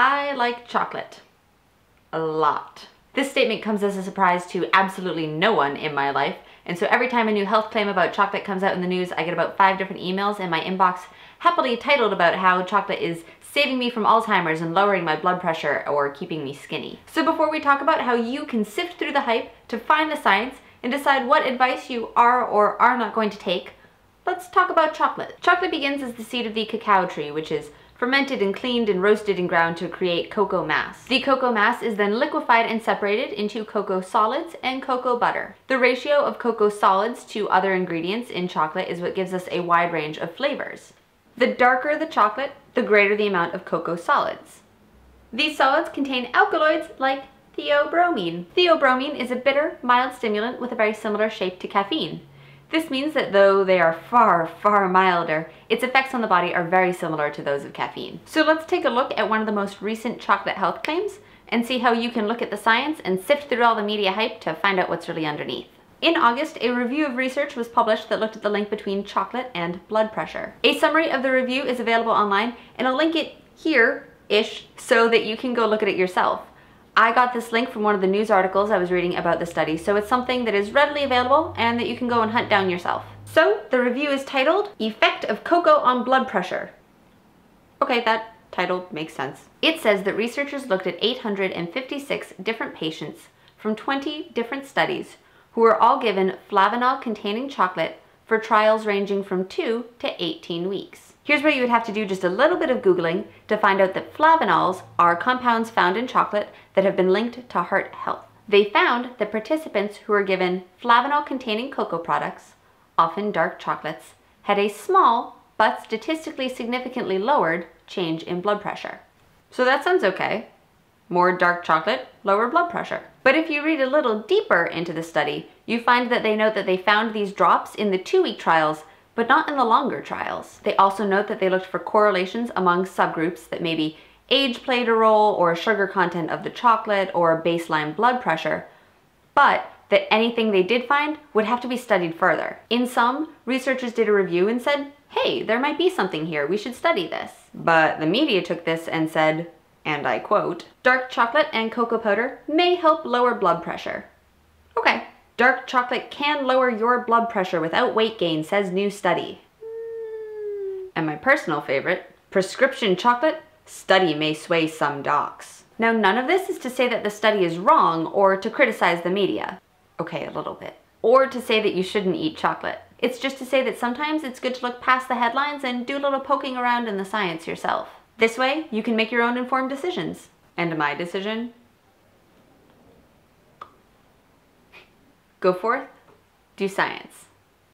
I like chocolate a lot. This statement comes as a surprise to absolutely no one in my life, and so every time a new health claim about chocolate comes out in the news, I get about 5 different emails in my inbox happily titled about how chocolate is saving me from Alzheimer's and lowering my blood pressure or keeping me skinny. So before we talk about how you can sift through the hype to find the science and decide what advice you are or are not going to take, let's talk about chocolate. Chocolate begins as the seed of the cacao tree, which is fermented and cleaned and roasted and ground to create cocoa mass. The cocoa mass is then liquefied and separated into cocoa solids and cocoa butter. The ratio of cocoa solids to other ingredients in chocolate is what gives us a wide range of flavors. The darker the chocolate, the greater the amount of cocoa solids. These solids contain alkaloids like theobromine. Theobromine is a bitter, mild stimulant with a very similar shape to caffeine. This means that though they are far, far milder, its effects on the body are very similar to those of caffeine. So let's take a look at one of the most recent chocolate health claims and see how you can look at the science and sift through all the media hype to find out what's really underneath. In August, a review of research was published that looked at the link between chocolate and blood pressure. A summary of the review is available online, and I'll link it here-ish so that you can go look at it yourself. I got this link from one of the news articles I was reading about the study, so it's something that is readily available and that you can go and hunt down yourself. So the review is titled, Effect of Cocoa on Blood Pressure. Okay, that title makes sense. It says that researchers looked at 856 different patients from 20 different studies who were all given flavanol-containing chocolate for trials ranging from 2 to 18 weeks. Here's where you would have to do just a little bit of Googling to find out that flavanols are compounds found in chocolate that have been linked to heart health. They found that participants who were given flavanol-containing cocoa products, often dark chocolates, had a small but statistically significantly lowered change in blood pressure. So that sounds okay. More dark chocolate, lower blood pressure. But if you read a little deeper into the study, you find that they note that they found these drops in the 2-week trials but not in the longer trials. They also note that they looked for correlations among subgroups, that maybe age played a role or sugar content of the chocolate or baseline blood pressure, but that anything they did find would have to be studied further. In sum, researchers did a review and said, hey, there might be something here, we should study this. But the media took this and said, and I quote, dark chocolate and cocoa powder may help lower blood pressure. Okay. Dark chocolate can lower your blood pressure without weight gain, says new study. And my personal favorite, prescription chocolate, study may sway some docs. Now, none of this is to say that the study is wrong or to criticize the media. Okay, a little bit. Or to say that you shouldn't eat chocolate. It's just to say that sometimes it's good to look past the headlines and do a little poking around in the science yourself. This way, you can make your own informed decisions. And my decision? Go forth, do science.